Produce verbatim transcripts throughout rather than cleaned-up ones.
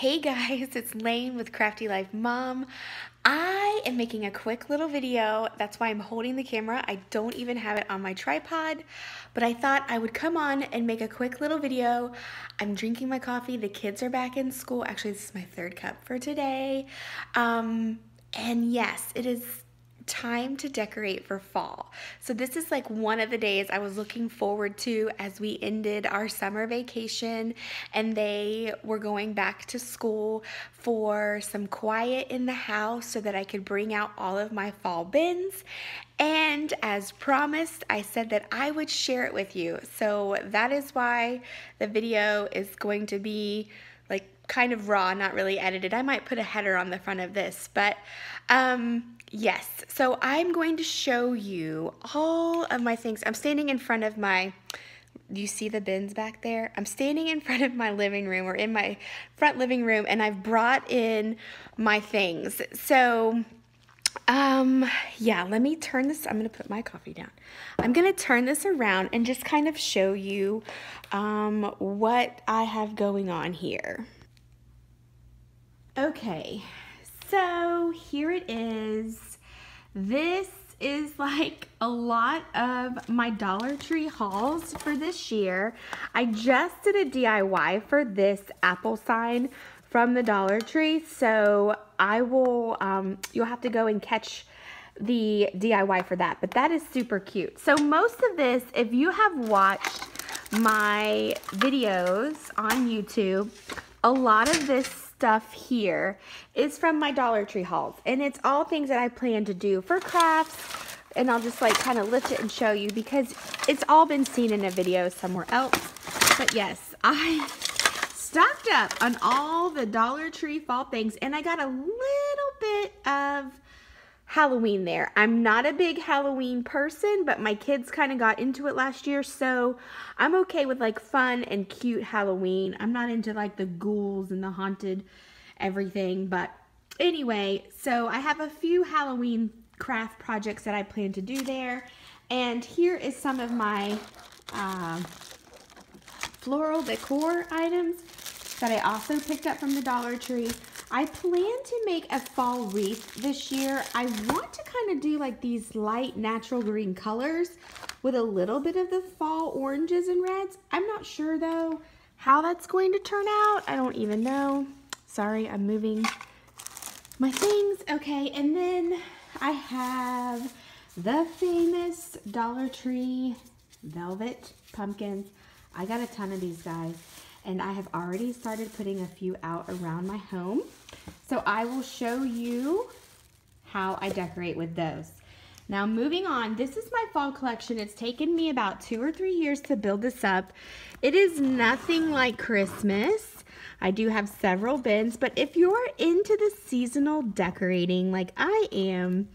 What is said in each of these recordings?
Hey guys, it's Layne with Crafty Life Mom. I am making a quick little video. That's why I'm holding the camera. I don't even have it on my tripod, but I thought I would come on and make a quick little video. I'm drinking my coffee. The kids are back in school. Actually, this is my third cup for today. Um, and yes, it is time to decorate for fall. So this is like one of the days I was looking forward to as we ended our summer vacation and they were going back to school for some quiet in the house so that I could bring out all of my fall bins. And as promised, I said that I would share it with you. So that is why the video is going to be like kind of raw, not really edited. I might put a header on the front of this, but um, yes. So I'm going to show you all of my things. I'm standing in front of my, you see the bins back there? I'm standing in front of my living room or in my front living room, and I've brought in my things. So um, yeah, let me turn this, I'm gonna put my coffee down. I'm gonna turn this around and just kind of show you um, what I have going on here. Okay, so here it is. This is like a lot of my Dollar Tree hauls for this year. I just did a D I Y for this apple sign from the Dollar Tree, so I will, um, you'll have to go and catch the D I Y for that, but that is super cute. So most of this, if you have watched my videos on YouTube, a lot of this stuff here is from my Dollar Tree hauls, and it's all things that I plan to do for crafts, and I'll just like kind of lift it and show you because it's all been seen in a video somewhere else. But yes, I stocked up on all the Dollar Tree fall things, and I got a little bit of Halloween there. I'm not a big Halloween person, but my kids kind of got into it last year, so I'm okay with like fun and cute Halloween. I'm not into like the ghouls and the haunted everything, but anyway, so I have a few Halloween craft projects that I plan to do there, and here is some of my uh, floral decor items that I also picked up from the Dollar Tree. I plan to make a fall wreath this year. I want to kind of do like these light natural green colors with a little bit of the fall oranges and reds. I'm not sure though how that's going to turn out. I don't even know. Sorry, I'm moving my things. Okay, and then I have the famous Dollar Tree velvet pumpkins. I got a ton of these guys, and I have already started putting a few out around my home. So I will show you how I decorate with those. Now moving on, this is my fall collection. It's taken me about two or three years to build this up. It is nothing like Christmas. I do have several bins, but if you're into the seasonal decorating like I am,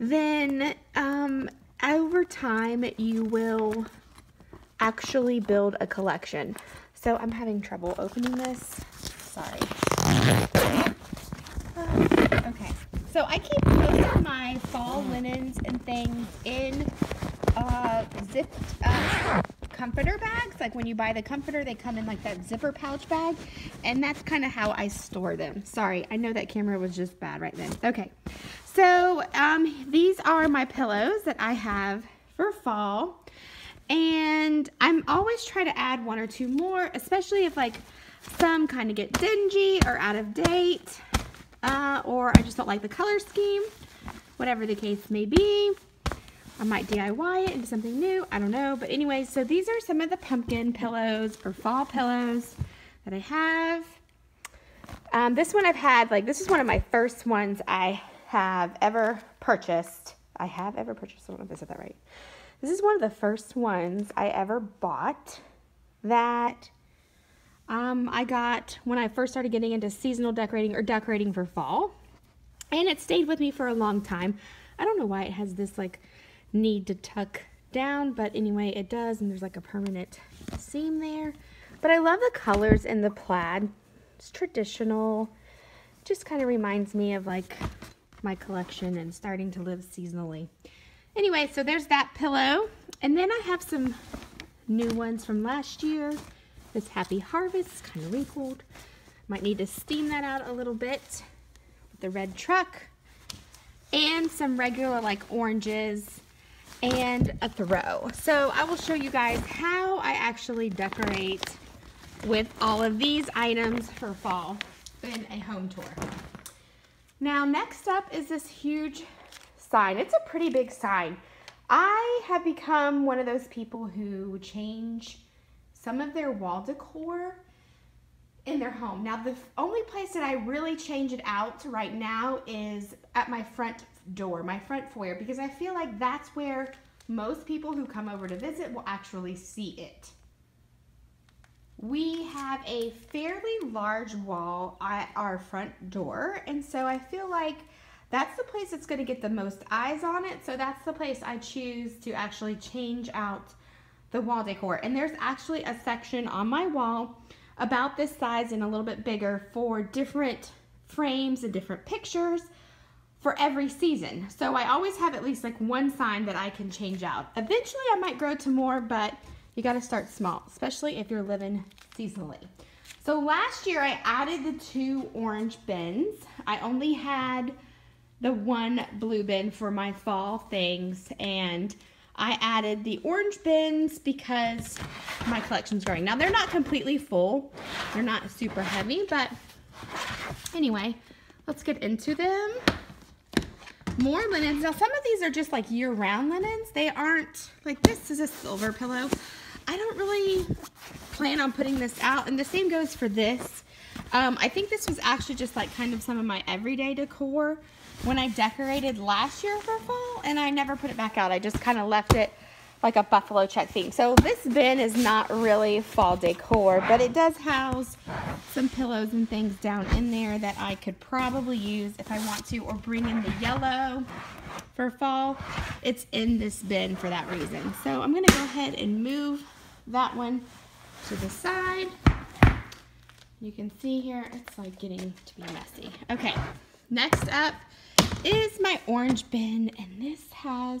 then um, over time you will actually build a collection. So I'm having trouble opening this. Sorry. Uh, okay. So I keep most of my fall linens and things in uh, zipped uh, comforter bags. Like when you buy the comforter, they come in like that zipper pouch bag. And that's kind of how I store them. Sorry. I know that camera was just bad right then. Okay. So um, these are my pillows that I have for fall. And I'm always trying to add one or two more, especially if like some kind of get dingy or out of date, uh, or I just don't like the color scheme, whatever the case may be. I might D I Y it into something new, I don't know. But anyway, so these are some of the pumpkin pillows or fall pillows that I have. Um, this one I've had, like this is one of my first ones I have ever purchased. I have ever purchased, I don't know if I said that right. This is one of the first ones I ever bought that um, I got when I first started getting into seasonal decorating or decorating for fall. And it stayed with me for a long time. I don't know why it has this like need to tuck down, but anyway, it does. And there's like a permanent seam there. But I love the colors in the plaid. It's traditional. Just kind of reminds me of like my collection and starting to live seasonally. Anyway, so there's that pillow. And then I have some new ones from last year. This Happy Harvest, kind of wrinkled. Might need to steam that out a little bit with the red truck, and some regular like oranges and a throw. So I will show you guys how I actually decorate with all of these items for fall in a home tour. Now next up is this huge sign. It's a pretty big sign. I have become one of those people who change some of their wall decor in their home. Now the only place that I really change it out to right now is at my front door, my front foyer, because I feel like that's where most people who come over to visit will actually see it. We have a fairly large wall at our front door, and so I feel like that's the place that's going to get the most eyes on it, so that's the place I choose to actually change out the wall decor. And there's actually a section on my wall about this size and a little bit bigger for different frames and different pictures for every season. So I always have at least like one sign that I can change out. Eventually I might grow to more, but you got to start small, especially if you're living seasonally. So last year I added the two orange bins. I only had the one blue bin for my fall things, and I added the orange bins because my collection's growing. Now they're not completely full, they're not super heavy, but anyway, let's get into them. More linens. Now some of these are just like year-round linens. They aren't, like this is a silver pillow. I don't really plan on putting this out, and the same goes for this. Um, I think this was actually just like kind of some of my everyday decor when I decorated last year for fall, and I never put it back out. I just kind of left it like a buffalo check theme. So this bin is not really fall decor, but it does house some pillows and things down in there that I could probably use if I want to, or bring in the yellow for fall. It's in this bin for that reason. So I'm gonna go ahead and move that one to the side. You can see here, it's like getting to be messy. Okay, next up is my orange bin, and this has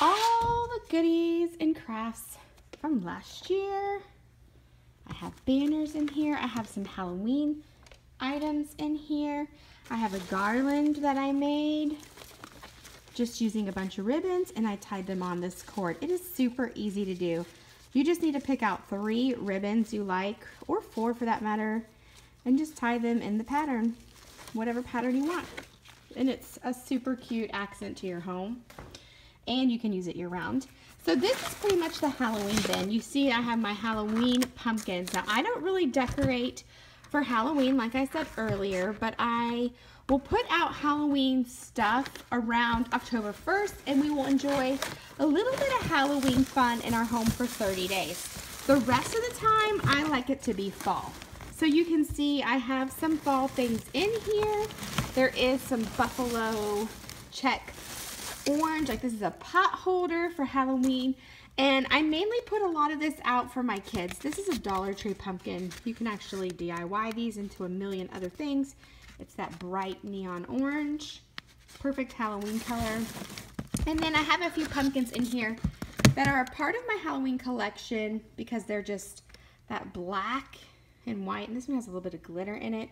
all the goodies and crafts from last year. I have banners in here. I have some Halloween items in here. I have a garland that I made just using a bunch of ribbons, and I tied them on this cord. It is super easy to do. You just need to pick out three ribbons you like, or four for that matter, and just tie them in the pattern, whatever pattern you want. And it's a super cute accent to your home, and you can use it year round. So this is pretty much the Halloween bin. You see I have my Halloween pumpkins. Now I don't really decorate for Halloween like I said earlier, but I will put out Halloween stuff around October first, and we will enjoy a little bit of Halloween fun in our home for thirty days. The rest of the time I like it to be fall. So you can see I have some fall things in here. There is some buffalo check orange, like this is a pot holder for Halloween, and I mainly put a lot of this out for my kids. This is a Dollar Tree pumpkin. You can actually D I Y these into a million other things. It's that bright neon orange, perfect Halloween color. And then I have a few pumpkins in here that are a part of my Halloween collection because they're just that black and white, and this one has a little bit of glitter in it.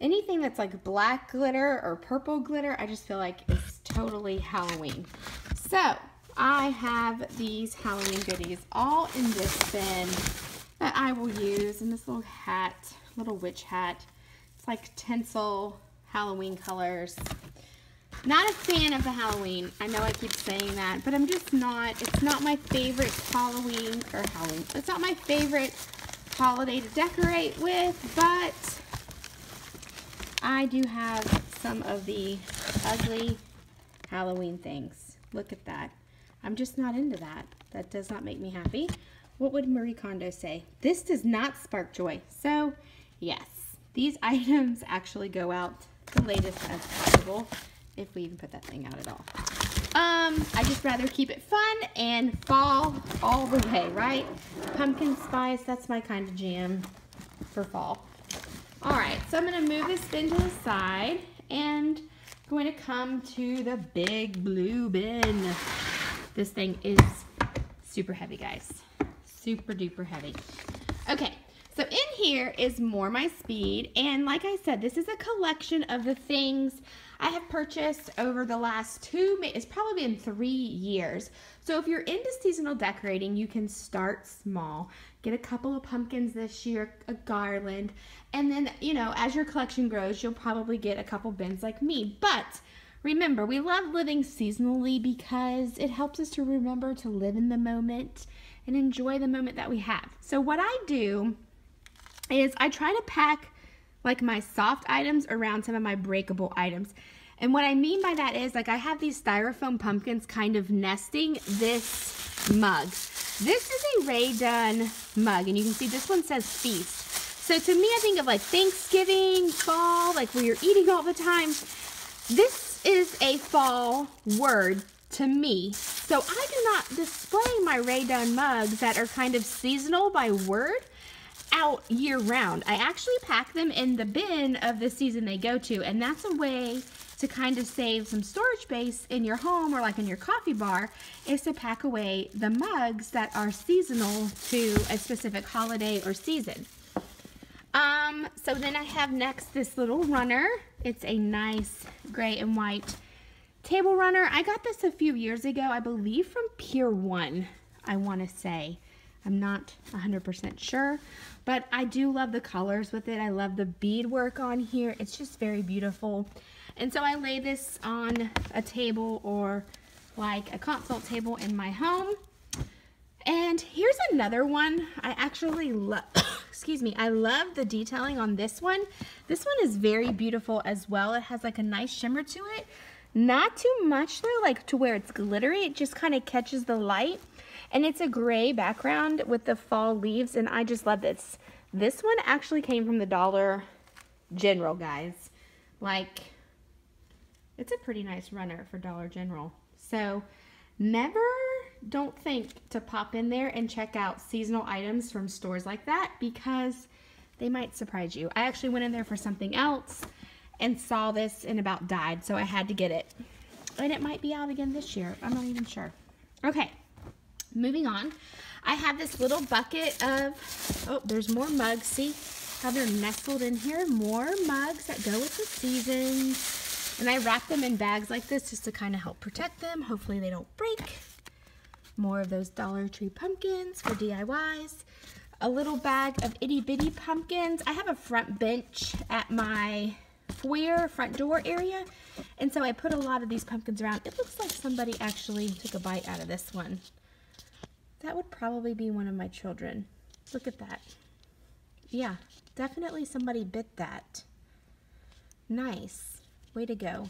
Anything that's like black glitter or purple glitter, I just feel like it's totally Halloween. So I have these Halloween goodies all in this bin that I will use, in this little hat, little witch hat. It's like tinsel, Halloween colors. Not a fan of the Halloween. I know I keep saying that, but I'm just not, it's not my favorite Halloween, or Halloween, it's not my favorite holiday to decorate with, but I do have some of the ugly Halloween things. Look at that. I'm just not into that. That does not make me happy. What would Marie Kondo say? This does not spark joy. So yes, these items actually go out the latest as possible, if we even put that thing out at all. Um, I just rather keep it fun and fall all the way, right? Pumpkin spice, that's my kind of jam for fall. All right, so I'm going to move this bin to the side, and I'm going to come to the big blue bin. This thing is super heavy, guys. Super duper heavy. Okay, so in here is more my speed, and like I said, this is a collection of the things I have purchased over the last two, it's probably been three years. So if you're into seasonal decorating, you can start small. Get a couple of pumpkins this year, a garland, and then, you know, as your collection grows, you'll probably get a couple bins like me. But remember, we love living seasonally because it helps us to remember to live in the moment and enjoy the moment that we have. So what I do is I try to pack like my soft items around some of my breakable items. And what I mean by that is, like, I have these styrofoam pumpkins kind of nesting this mug. This is a Ray Dunn mug, and you can see this one says Feast. So to me, I think of like Thanksgiving, fall, like where you're eating all the time. This is a fall word to me. So I do not display my Ray Dunn mugs that are kind of seasonal by word out year round. I actually pack them in the bin of the season they go to, and that's a way to kind of save some storage space in your home or like in your coffee bar, is to pack away the mugs that are seasonal to a specific holiday or season. Um, so then I have next this little runner. It's a nice gray and white table runner. I got this a few years ago, I believe from Pier One, I want to say. I'm not one hundred percent sure, but I do love the colors with it. I love the beadwork on here. It's just very beautiful. And so I lay this on a table or like a console table in my home. And here's another one. I actually love, excuse me, I love the detailing on this one. This one is very beautiful as well. It has like a nice shimmer to it. Not too much though, like to where it's glittery. It just kind of catches the light. And it's a gray background with the fall leaves, and I just love this. This one actually came from the Dollar General, guys. Like, it's a pretty nice runner for Dollar General. So never don't think to pop in there and check out seasonal items from stores like that, because they might surprise you. I actually went in there for something else and saw this and about died, so I had to get it. And it might be out again this year. I'm not even sure. Okay. Moving on, I have this little bucket of, oh, there's more mugs. See how they're nestled in here? More mugs that go with the seasons. And I wrap them in bags like this just to kind of help protect them. Hopefully they don't break. More of those Dollar Tree pumpkins for D I Ys. A little bag of itty bitty pumpkins. I have a front bench at my foyer, front door area. And so I put a lot of these pumpkins around. It looks like somebody actually took a bite out of this one. That would probably be one of my children. Look at that. Yeah, definitely somebody bit that. Nice. Way to go.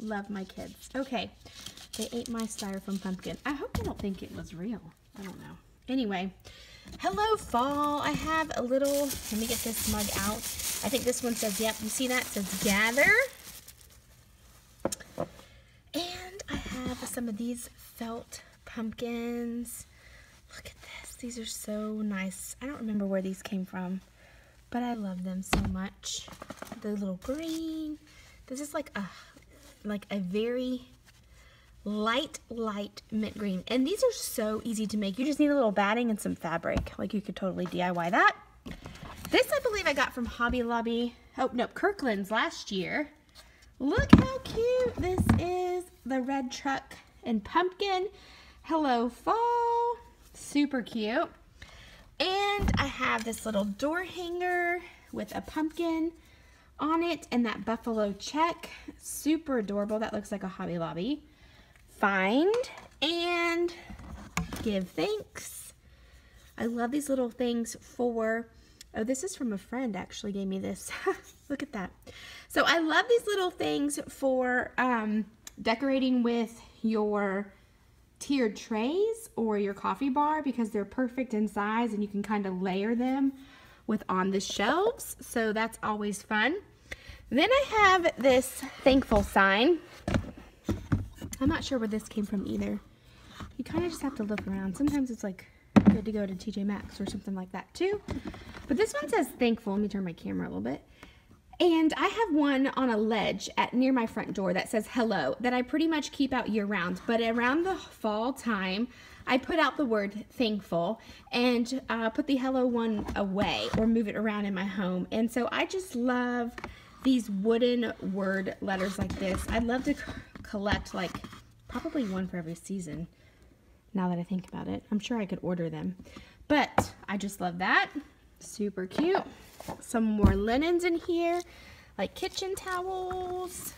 Love my kids. Okay, they ate my styrofoam pumpkin. I hope they don't think it was real. I don't know. Anyway, hello fall. I have a little, let me get this mug out. I think this one says, yep, you see that? It says gather. And I have some of these felt pumpkins. Look at this. These are so nice. I don't remember where these came from, but I love them so much. The little green. This is like a like a very light, light mint green. And these are so easy to make. You just need a little batting and some fabric. Like, you could totally D I Y that. This, I believe I got from Hobby Lobby. Oh, no, Kirkland's last year. Look how cute this is. The red truck and pumpkin. Hello, fall. Super cute. And I have this little door hanger with a pumpkin on it and that buffalo check. Super adorable. That looks like a Hobby Lobby find. And give thanks. I love these little things for, oh, this is from a friend actually gave me this. Look at that. So I love these little things for um, decorating with your tiered trays or your coffee bar, because they're perfect in size and you can kind of layer them with on the shelves, so that's always fun. Then I have this thankful sign. I'm not sure where this came from either. You kind of just have to look around. Sometimes it's like good to go to T J Maxx or something like that too. But this one says thankful. Let me turn my camera a little bit. And I have one on a ledge at near my front door that says hello, that I pretty much keep out year round. But around the fall time, I put out the word thankful and uh, put the hello one away or move it around in my home. And so I just love these wooden word letters like this. I'd love to collect like probably one for every season. Now that I think about it, I'm sure I could order them, but I just love that. Super cute. Some more linens in here, like kitchen towels.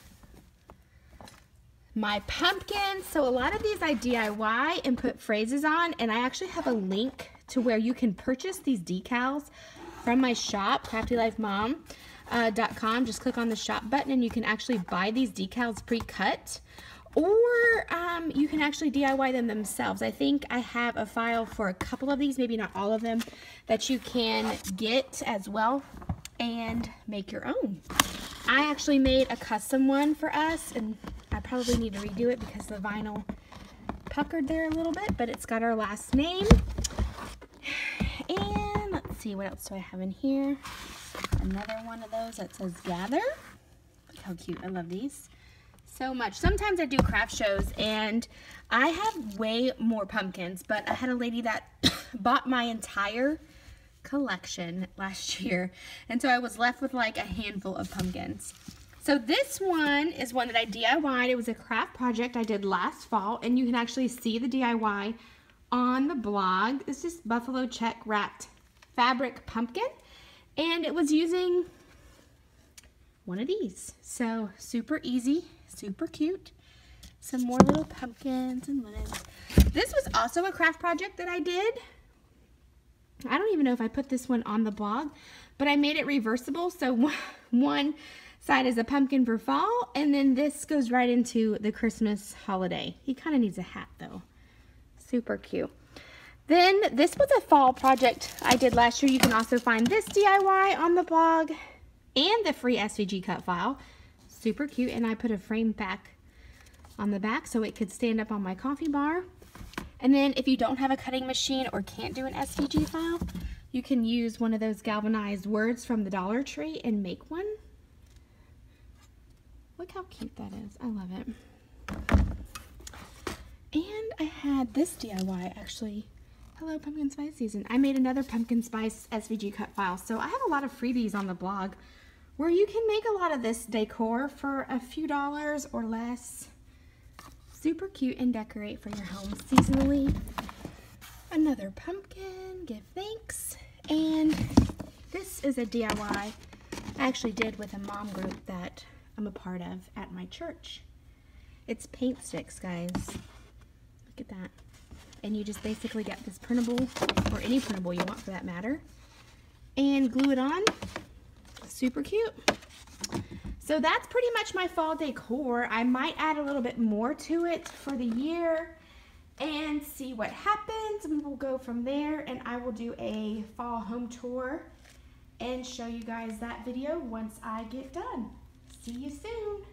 My pumpkin. So a lot of these I D I Y and put phrases on, and I actually have a link to where you can purchase these decals from my shop, crafty life mom dot com. Just click on the shop button and you can actually buy these decals pre-cut, or um, you can actually D I Y them themselves. I think I have a file for a couple of these, maybe not all of them, that you can get as well and make your own. I actually made a custom one for us, and I probably need to redo it because the vinyl puckered there a little bit, but it's got our last name. And let's see, what else do I have in here? Another one of those that says gather. Look how cute, I love these so much. Sometimes I do craft shows and I have way more pumpkins, but I had a lady that bought my entire collection last year, and so I was left with like a handful of pumpkins. So this one is one that I D I Y'd. It was a craft project I did last fall, and you can actually see the D I Y on the blog. It's just buffalo check wrapped fabric pumpkin, and it was using one of these. So super easy, super cute. Some more little pumpkins and linens. This was also a craft project that I did. I don't even know if I put this one on the blog, but I made it reversible. So one side is a pumpkin for fall, and then this goes right into the Christmas holiday. He kind of needs a hat though. Super cute. Then this was a fall project I did last year. You can also find this D I Y on the blog and the free S V G cut file. Super cute, and I put a frame back on the back so it could stand up on my coffee bar. And then if you don't have a cutting machine or can't do an S V G file, you can use one of those galvanized words from the Dollar Tree and make one. Look how cute that is. I love it. And I had this D I Y actually. Hello, pumpkin spice season. I made another pumpkin spice S V G cut file. So I have a lot of freebies on the blog where you can make a lot of this decor for a few dollars or less. Super cute, and decorate for your home seasonally. Another pumpkin, give thanks. And this is a D I Y I actually did with a mom group that I'm a part of at my church. It's paint sticks, guys. Look at that. And you just basically get this printable, or any printable you want for that matter, and glue it on. Super cute. So that's pretty much my fall decor. I might add a little bit more to it for the year and see what happens, and we'll go from there, and I will do a fall home tour and show you guys that video once I get done. See you soon.